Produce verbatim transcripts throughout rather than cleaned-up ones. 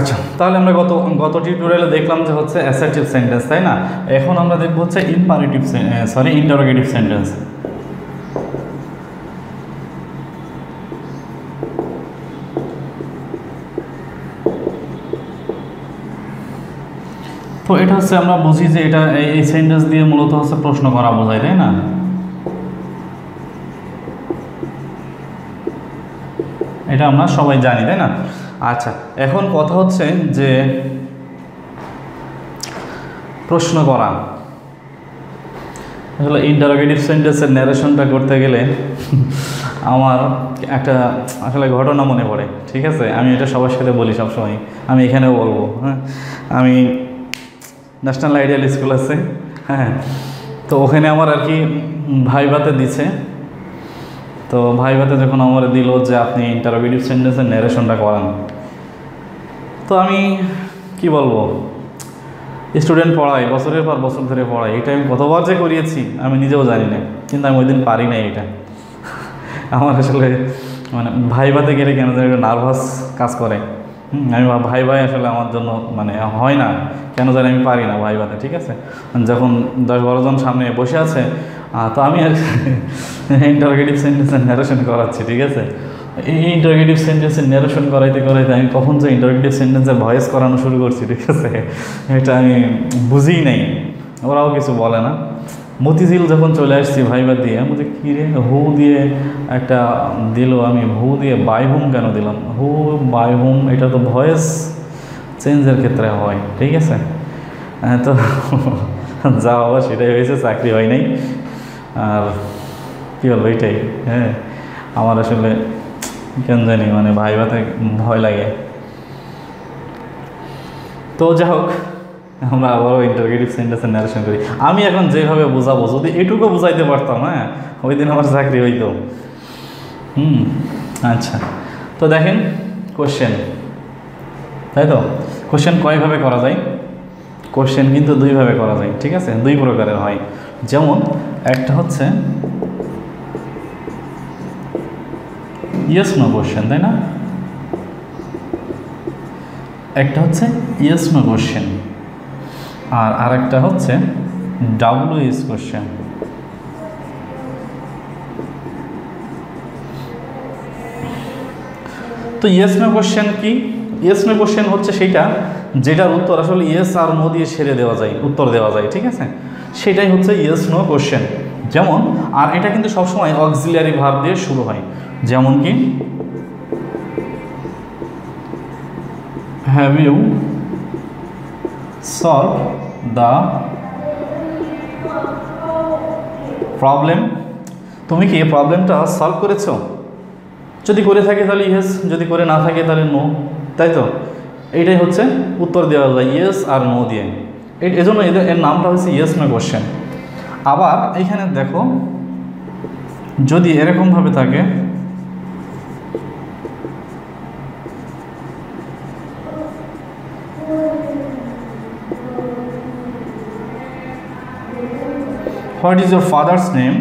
अच्छा তাহলে আমরা গত গত টিউটোরিয়ালে দেখলাম যে হচ্ছে অ্যাসার্টিভ সেন্টেন্স তাই না এখন আমরা দেখব হচ্ছে ইম্পারেটিভ সরি ইন্টারোগেটিভ সেন্টেন্স তো এটা হচ্ছে আমরা বুঝি যে এটা এই সেন্টেন্স দিয়ে মূলত হচ্ছে প্রশ্ন করা বোঝায় তাই না এটা আমরা সবাই জানি তাই না আচ্ছা এখন কথা হচ্ছে যে প্রশ্ন করা আসলে ইন্টারোগেটিভ সেন্টেন্সের ন্যারেশনটা করতে গেলে আমার একটা আসলে ঘটনা মনে পড়ে ঠিক আছে আমি এটা সবার সাথে বলি সব সময় আমি এখানেও বলবো হ্যাঁ আমি ন্যাশনাল আইডিয়াল স্কুল আছে হ্যাঁ তো ওখানে আমার আর কি ভাইভাতে দিছে तो भाई बात जो हमारे दिल जो अपनी इंटरोगेटिव सेंटेंस नैरेशन करान तो कि बोल स्टूडेंट पढ़ाई बचर पर बचर धरे पढ़ाई ये कत बार जो करिए निजेओ जानी ना क्योंकि वो दिन पारि ना ये आसले मैं भाई बाते गले क्या जान नार्भास काज करे भाई भाई आसले मैं है ना क्या जानी हमें पारि ना भाई बाते ठीक है जो दस बारो जन सामने बसे आ तो इंटरोगेटिव सेंटेंस नैरेशन कराচ্ছি ठीक है इंटरोगेटिव सेंटेंस नैरेशन कराते कराते कौन से इंटरोगेटिव सेंटेंस भॉइस कराना शुरू करছি ठीक है এটা আমি বুঝি নাই ওরাও কিছু বলে না মতিঝিল যখন চলে আসছি ভাইবা দিয়ে আমাদের কি রে হু দিয়ে একটা দিলো আমি হু দিয়ে বাই হোম কেন দিলাম হু বাই হোম এটা তো ভয়েস চেঞ্জের ক্ষেত্রে হয় ঠিক আছে তো যা হওয়ার সেটাই হয়েছে চাকরি হয় নাই और कि बोलो यटाई हाँ हमारे आसले क्या जानी मैं भाई भाते भय लागे तो जाहोक আমরা আবারও ইন্টারোগেটিভ সেন্টেন্সের ন্যারেশন করি আমি এখন যেভাবে বোঝাবো যদি এটুকু বোঝাইতে পারতাম হ্যাঁ ওই দিন আমার চাকরি হইতো হুম আচ্ছা তো দেখেন কোশ্চেন তাই তো কোশ্চেন কয়ভাবে করা যায় কোশ্চেন কিন্তু দুইভাবে করা যায় ঠিক আছে দুই প্রকারের হয় যেমন একটা হচ্ছে ইয়েস নো কোশ্চেন তাই না একটা হচ্ছে ইয়েস নো কোশ্চেন আর আরেকটা হচ্ছে ডাব্লিউ এস কোশ্চেন তো ইয়েস নো কোশ্চেন কি ইয়েস নো কোশ্চেন হচ্ছে সেটা যেটার উত্তর আসলে ইয়েস আর নো দিয়ে ছেড়ে দেওয়া যায় উত্তর দেওয়া যায় ঠিক আছে সেটাই হচ্ছে ইয়েস নো কোশ্চেন যেমন আর এটা কিন্তু সবসময় অক্সিলিয়ারি ভার্ব দিয়ে শুরু হয় যেমন কি have you solve the problem তুমি কি এই প্রবলেমটা সলভ করেছো যদি করে থাকে তাহলে ইয়েস যদি করে না থাকে তাহলে নো তাই তো এইটাই হচ্ছে উত্তর দেওয়া যায় ইয়েস আর নো দিয়ে एजोनो एर नाम येस नो कोश्चन आबार एखाने देखो जोदि एरकम भावे थाके what is your father's name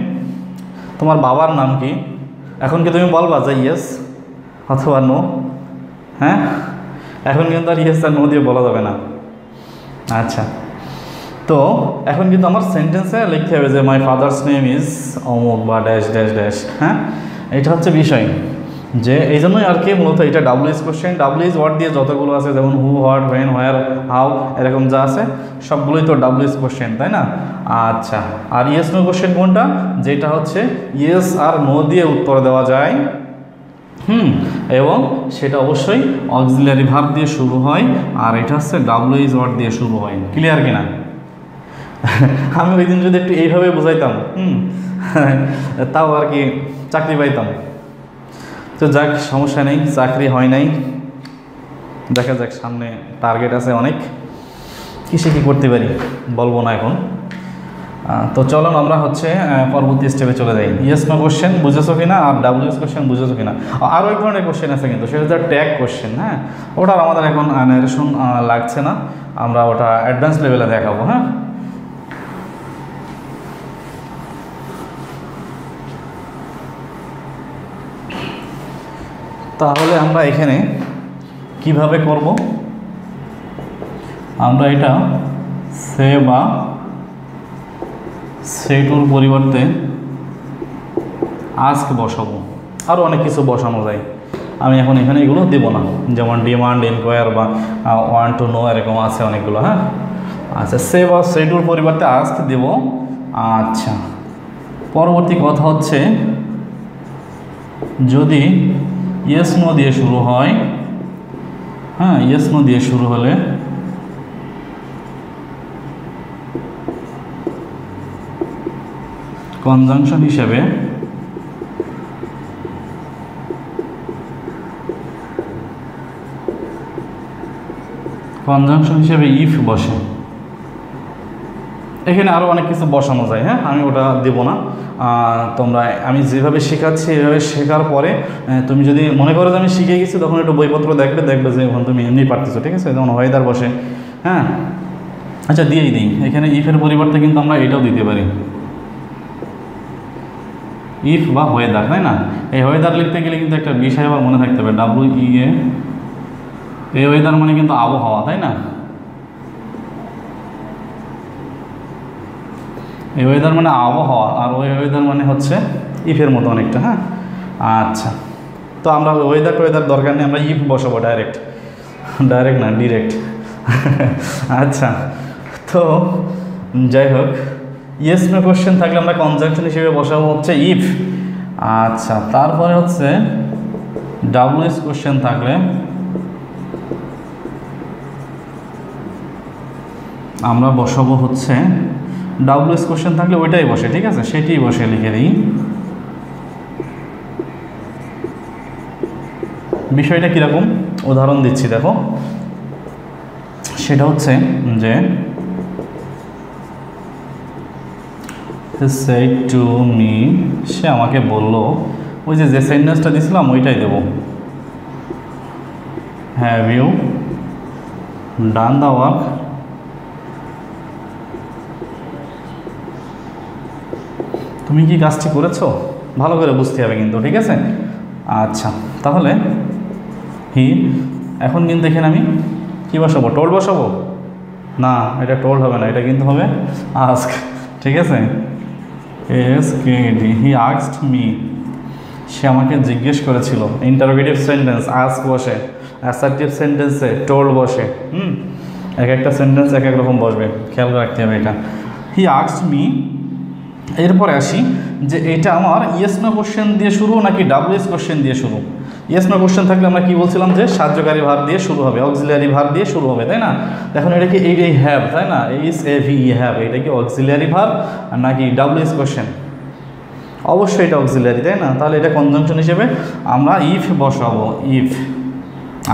तुम्हार बाबार नाम की एखन कि तुमि बोलबा जे येस अथवा नो हाँ एखन किन्तु आर येस आर नो दिये बोला जाबे ना अच्छा तो एखन किन्तु आमार सेंटेंसे लिखते होबे जे माई फादार्स नेम इज अमुक बा डैश डैश डैश हाँ एटा होच्छे विषय जे एइजोन्नोई आर कि मूलत एटा W S question W S word दिए जतगुलो आछे जेमन who what when where how एरकम जा आछे सबगुलोई तो डब्ल्यू एस क्वेश्चन ताई ना अच्छा आर येस नो क्वेश्चन कोनटा जेटा होच्छे येस आर नो दिए उत्तर देवा जाय হুম এবং সেটা অবশ্যই অক্সিলিয়ারি ভার্ব দিয়ে শুরু হয় আর এটা হচ্ছে ডাব্লিউ ইজ ওয়ার্ড দিয়ে শুরু হয় ক্লিয়ার কিনা আমি ওই দিন যদি একটু এইভাবে বোঝাইতাম হুম তাও আর কি চাকরি পাইতাম তো যাক সমস্যা নেই চাকরি হয় নাই দেখা যাক সামনে টার্গেট আছে অনেক কিসে কি করতে পারি বলবো না এখন তো চলো আমরা হচ্ছে পরবর্তী স্টেপে চলে যাই ইয়েস নো কোশ্চেন বুঝেছো কিনা আর ডাব্লিউ এস কোশ্চেন বুঝেছো কিনা আরও এক ধরনের কোশ্চেন আছে কিন্তু সেটা হচ্ছে ট্যাগ কোশ্চেন হ্যাঁ ওটার আমাদের এখন ন্যারেশন লাগছে না আমরা ওটা অ্যাডভান্স লেভেলে দেখাবো হ্যাঁ তাহলে আমরা এখানে কিভাবে করব আমরা এটা সে বা সেটুর পরিবর্তে আস্ক বসাবো, আরও অনেক কিছু বসানো যায়। আমি এখন এখানে এগুলো দেবো না, যেমন ডিমান্ড, এনকোয়ার বা ওয়ান টু নো এরকম আছে অনেকগুলো। হ্যাঁ আচ্ছা, সে বা সেটুর পরিবর্তে আস্ক দেব। আচ্ছা, পরবর্তী কথা হচ্ছে যদি ইয়েস নো দিয়ে শুরু হয়, হ্যাঁ ইয়েস নো দিয়ে শুরু হলে কনজাংশন হিসেবে কনজাংশন হিসেবে ইফ বসে। এখানে আরও অনেক কিছু বসানো যায়, হ্যাঁ আমি ওটা দেব না। তোমরা আমি যেভাবে শেখাচ্ছি এভাবে শেখার পরে তুমি যদি মনে করো যে আমি শিখে গেছি, তখন একটু বইপত্র দেখবে, দেখবে যে এখন তুমি এমনি পারতেছো, ঠিক আছে। যেমন ওয়েদার বসে, হ্যাঁ আচ্ছা দিয়েই দিই। এখানে ইফের পরিবর্তে কিন্তু আমরা এটাও দিতে পারি, ইফ বা ওয়েদার, তাই না? এই ওয়েদার লিখতে গেলে কিন্তু একটা বিষয় আবার মনে থাকতে হবে, ডাব্লু ই এ। এই ওয়েদার মানে কিন্তু আবহাওয়া, তাই না? এই ওয়েদার মানে আবহাওয়া, আর ওই ওয়েদার মানে হচ্ছে ইফের মতো অনেকটা। হ্যাঁ আচ্ছা, তো আমরা ওয়েদার ওয়েদার দরকার নেই, আমরা ইফ বসাবো ডাইরেক্ট, ডাইরেক্ট না ডিরেক্ট। আচ্ছা, তো যাই হোক, ইয়েস নো কোশ্চেন থাকলে আমরা কনজাংশন হিসেবে বসাবো হচ্ছে ইফ। আচ্ছা, তারপরে হচ্ছে ডাব্লুএস কোশ্চেন থাকলে আমরা বসাবো হচ্ছে ডাব্লুএস কোশ্চেন থাকলে ওইটাই বসে, ঠিক আছে, সেটাই বসে লিখে দিই। বিষয়টা কীরকম উদাহরণ দিচ্ছি দেখো, সেটা হচ্ছে যে said to me, সে আমাকে বলল, ওই যে যে সেন্টেন্সটা দিয়েছিলাম ওইটাই দেব। Have you done the work? তুমি কি কাজটি করেছো? ভালো করে বুঝতে হবে কিন্তু, ঠিক আছে। আচ্ছা, তাহলে হি, এখন কিন্তু এখানে আমি কি বসাবো? টোল বসাবো না, এটা টোল হবে না, এটা কিন্তু হবে আস্ক, ঠিক আছে। S K D, he asked me, সে আমাকে জিজ্ঞেস করেছিল। ইন্টারোগেটিভ সেন্টেন্স আস্ক বসে, অ্যাসার্টিভ সেন্টেন্সে টোল বসে। হুম এক একটা সেন্টেন্স এক এক রকম বসবে, খেয়াল রাখতে হবে এটা। হি আস্কড মি, এরপরে আসি যে এটা আমার ইয়েস নো কোশ্চেন দিয়ে শুরু নাকি ডাব্লুএস কোশ্চেন দিয়ে শুরু? ইয়েস নো কোশ্চেন থাকলে আমরা কি বলছিলাম যে সাহায্যকারী ভার্ব দিয়ে শুরু হবে, অক্সিলিয়ারি ভার্ব দিয়ে শুরু হবে, তাই না? এখন এটা কি এই এই হ্যাভ, তাই না, ইস এ ভি ই হ্যাভ, এটা কি অক্সিলিয়ারি ভার্ব নাকি ডাব্লুএস কোশ্চেন? অবশ্যই এটা অক্সিলিয়ারি, তাই না? তাহলে এটা কনজাংশন হিসেবে আমরা ইফ বসাবো, ইফ।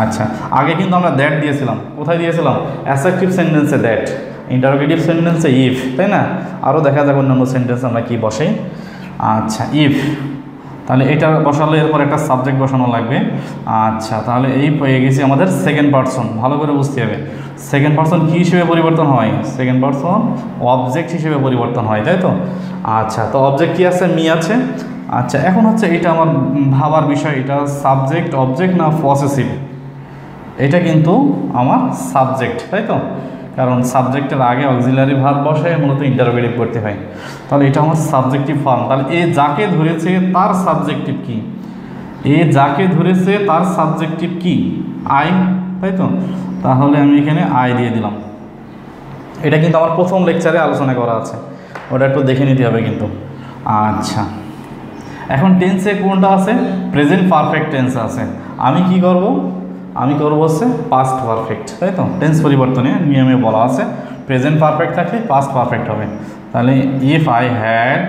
আচ্ছা, আগে কিন্তু আমরা দ্যাট দিয়েছিলাম, কোথায় দিয়েছিলাম? অ্যাসার্টিভ সেন্টেন্সে দ্যাট, ইন্টারোগেটিভ সেন্টেন্সে ইফ, তাই না? আরও দেখা যাক অন্যান্য সেন্টেন্স আমরা কি বসাই। আচ্ছা ইফ, তাহলে এটা বসালে এরপর একটা সাবজেক্ট বসানো লাগবে। আচ্ছা, তাহলে এই পেয়ে গেছি আমাদের সেকেন্ড পারসন, ভালো করে বুঝতে হবে। সেকেন্ড পারসন কী হিসেবে পরিবর্তন হয়? সেকেন্ড পারসন অবজেক্ট হিসেবে পরিবর্তন হয়, তাই তো? আচ্ছা, তো অবজেক্ট কী আছে? মি আছে। আচ্ছা, এখন হচ্ছে এটা আমার ভাবার বিষয়, এটা সাবজেক্ট অবজেক্ট না পসেসিভ? এটা কিন্তু আমার সাবজেক্ট, তাই তো? কারণ সাবজেক্টের আগে অক্সিলারি ভার্ব বসে, মূলত ইন্টারোগেটিভ করতে হয়। তাহলে এটা আমার সাবজেক্টিভ ফর্ম। তাহলে এ যাকে ধরেছে তার সাবজেক্টিভ কি? এ যাকে ধরেছে তার সাবজেক্টিভ কি? আই, তাই তো? তাহলে আমি এখানে আই দিয়ে দিলাম। এটা কিন্তু আমার প্রথম লেকচারে আলোচনা করা আছে, ওটা একটু দেখে নিতে হবে কিন্তু। আচ্ছা, এখন টেন্সে কোনটা আছে? প্রেজেন্ট পারফেক্ট টেন্স আছে। আমি কি করব? আমি করবো হচ্ছে পাস্ট পারফেক্ট, তাই তো? টেন্স পরিবর্তনে নিয়মে বলা আছে প্রেজেন্ট পারফেক্ট থাকলে পাস্ট পারফেক্ট হবে। তাহলে if I had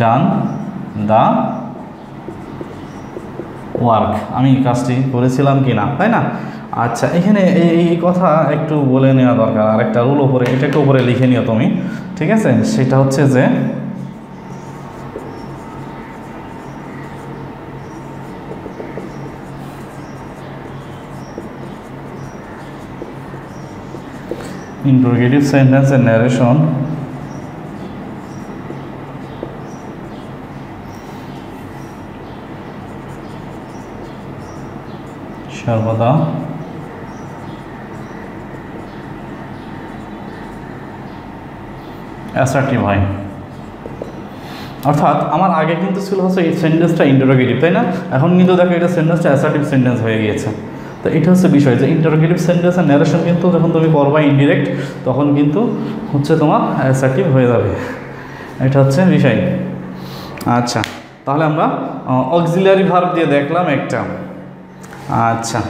done the work, আমি কাজটি করেছিলাম কি না, তাই না? আচ্ছা, এখানে এই কথা একটু বলে নেওয়া দরকার। আর একটা রুল ওপরে, এটা একটু ওপরে লিখে নিও তুমি, ঠিক আছে? সেটা হচ্ছে যে interrogative sentence and narration সর্বদা অ্যাসারটিভ হয়। অর্থাৎ আমার আগে কিন্তু ছিল হচ্ছে এই সেন্টেন্সটা ইন্টারোগেটিভ, তাই না? এখন কিন্তু দেখো এটা সেন্টেন্সটা অ্যাসারটিভ সেন্টেন্স হয়ে গিয়েছে। তো এটা হচ্ছে বিষয় যে ইন্টারোগেটিভ সেন্টেন্স আর ন্যারেশন কিন্তু যখন তুমি পড়বা ইনডিরেক্ট তখন কিন্তু হচ্ছে তোমার অ্যাসারটিভ হয়ে যাবে, এটা হচ্ছে বিষয়। আচ্ছা, তাহলে আমরা অক্সিলিয়ারি ভার্ব দিয়ে দেখলাম একটা। আচ্ছা,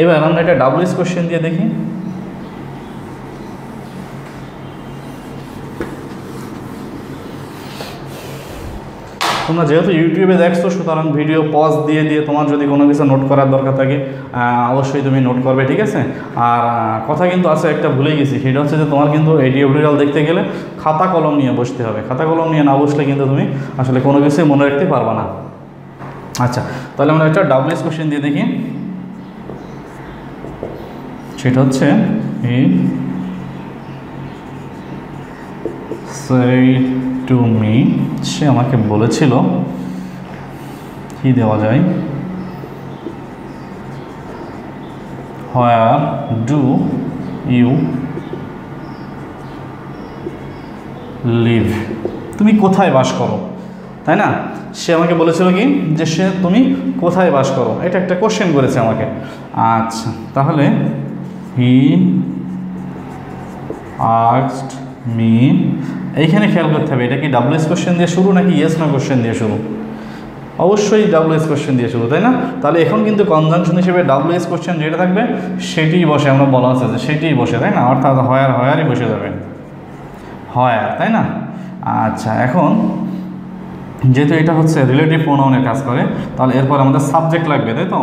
এবার আমরা একটা ডাব্লিউএস কোশ্চেন দিয়ে দেখি। তোমরা যেহেতু ইউটিউবে দেখছো সুতরাং ভিডিও পজ দিয়ে দিয়ে তোমার যদি কোনো কিছু নোট করার দরকার থাকে অবশ্যই তুমি নোট করবে, ঠিক আছে? আর কথা কিন্তু আছে একটা ভুলে গেছি, সেটা হচ্ছে যে তোমার কিন্তু এই টিউটোরিয়াল দেখতে গেলে খাতা কলম নিয়ে বসতে হবে। খাতা কলম নিয়ে না বসলে কিন্তু তুমি আসলে কোনো কিছুই মনে রাখতে পারবে না। আচ্ছা, তাহলে আমরা একটা ডাব্লিউএস কোশ্চেন দিয়ে দেখি। সেটা হচ্ছে টু মি, সে আমাকে বলেছিল। কি দেওয়া যায়? হোয়ার ডু ইউ লিভ, তুমি কোথায় বাস করো, তাই না? সে আমাকে বলেছিল কি যে সে তুমি কোথায় বাস করো, এটা একটা কোশ্চেন করেছে আমাকে। আচ্ছা, তাহলে হি আস্কড মি, এইখানে খেয়াল করতে হবে এটা কি ডাব্লিউএস কোশ্চেন দিয়ে শুরু নাকি ইয়েস নো কোশ্চেন দিয়ে শুরু? অবশ্যই ডাব্লিউএস কোশ্চেন দিয়ে শুরু, তাই না? তাহলে এখন কিন্তু কনজাংশন হিসেবে ডাব্লিউএস কোশ্চেন যেটা থাকবে সেটিই বসে, আমরা বলা আছে যে সেটিই বসে, তাই না? অর্থাৎ হয়ার হয়ারই বসে যাবে, হয়ার, তাই না? আচ্ছা, এখন যেহেতু এটা হচ্ছে রিলেটিভ প্রোনাউনের কাজ করে তাহলে এরপর আমাদের সাবজেক্ট লাগবে, তাই তো?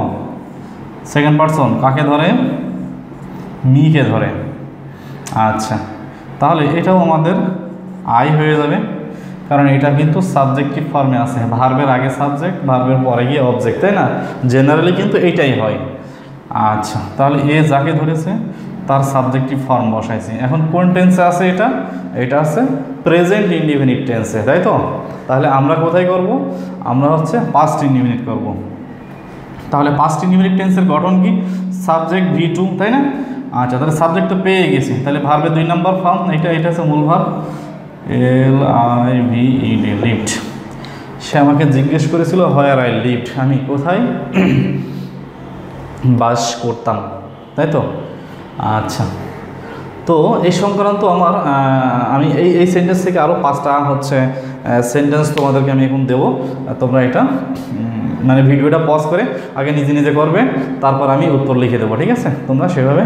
সেকেন্ড পারসন কাকে ধরে? মিকে ধরে। আচ্ছা, তাহলে এটাও আমাদের আই হয়ে যাবে, কারণ এটা কিন্তু সাবজেক্টিভ ফর্মে আছে, ভার্বের আগে সাবজেক্ট, ভার্বের পরে গিয়ে অবজেক্ট, তাই না? জেনারেলি কিন্তু এইটাই হয়। আচ্ছা, তাহলে এ যাকে ধরেছে তার সাবজেক্টিভ ফর্ম বসাইছি। এখন কোন টেন্সে আছে এটা? এটা আছে প্রেজেন্ট ইনডিফিনিট টেন্সে, তাই তো? তাহলে আমরা কোথায় করব? আমরা হচ্ছে পাস্ট ইনডিফিনিট করব। তাহলে পাস্ট ইনডিফিনিট টেন্সের গঠন কি? সাবজেক্ট ভি টু, তাই না? আচ্ছা, তাহলে সাবজেক্ট তো পেয়ে গেছি, তাহলে ভার্বের দুই নম্বর ফর্ম এটা, এটা হচ্ছে মূল verb L I V E D, lived. সে আমাকে জিজ্ঞেস করেছিল হোয়ার আই লিভড, আমি কোথায় বাস করতাম, তাই তো? আচ্ছা, তো এই সংক্রান্ত আমার আমি এই এই সেন্টেন্স থেকে আরও পাঁচটা হচ্ছে সেন্টেন্স তোমাদেরকে আমি এখন দেবো। তোমরা এটা মানে ভিডিওটা পজ করে আগে নিজে নিজে করবে, তারপর আমি উত্তর লিখে দেবো, ঠিক আছে? তোমরা সেভাবে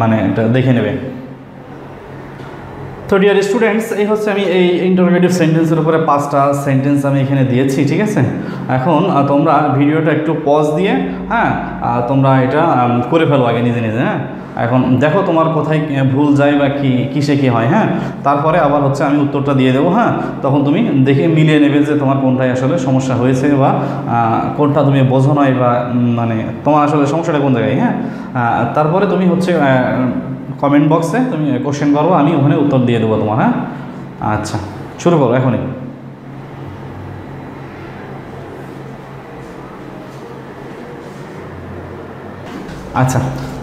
মানে এটা দেখে নেবে। তো ডিয়ার স্টুডেন্টস, এই হচ্ছে আমি এই ইন্টারোগেটিভ সেন্টেন্সের উপরে পাঁচটা সেন্টেন্স আমি এখানে দিয়েছি, ঠিক আছে? এখন তোমরা ভিডিওটা একটু পজ দিয়ে হ্যাঁ তোমরা এটা করে ফেলো আগে নিজে নিজে। হ্যাঁ, এখন দেখো তোমার কোথায় ভুল যায় বা কী কিসে কী হয়। হ্যাঁ, তারপরে আবার হচ্ছে আমি উত্তরটা দিয়ে দেবো। হ্যাঁ, তখন তুমি দেখে মিলিয়ে নেবে যে তোমার কোনটায় আসলে সমস্যা হয়েছে বা কোনটা তুমি বোঝো নয় বা মানে তোমার আসলে সমস্যাটা কোন জায়গায়। হ্যাঁ, তারপরে তুমি হচ্ছে কমেন্ট বক্সে তুমি কোশ্চেন করো, আমি ওখানে উত্তর দিয়ে দেবো তোমার। হ্যাঁ, আচ্ছা শুরু করো এখনই। আচ্ছা,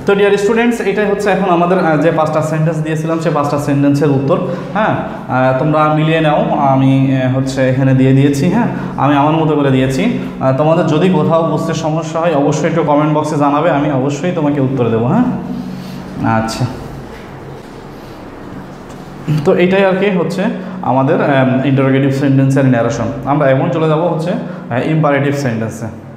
তো ডিয়ার স্টুডেন্টস, এটাই হচ্ছে এখন আমাদের যে পাঁচটা সেন্টেন্স দিয়েছিলাম সে পাঁচটা সেন্টেন্সের উত্তর। হ্যাঁ, তোমরা মিলিয়ে নাও, আমি হচ্ছে এখানে দিয়ে দিয়েছি। হ্যাঁ, আমি আমার মতো করে দিয়েছি। তোমাদের যদি কোথাও বুঝতে সমস্যা হয় অবশ্যই একটু কমেন্ট বক্সে জানাবে, আমি অবশ্যই তোমাকে উত্তর দেবো। হ্যাঁ, আচ্ছা, তো এটাই আর কি হচ্ছে আমাদের ইন্টারোগেটিভ সেন্টেন্সের ন্যারেশন। আমরা এখন চলে যাবো হচ্ছে ইম্পারেটিভ সেন্টেন্সে।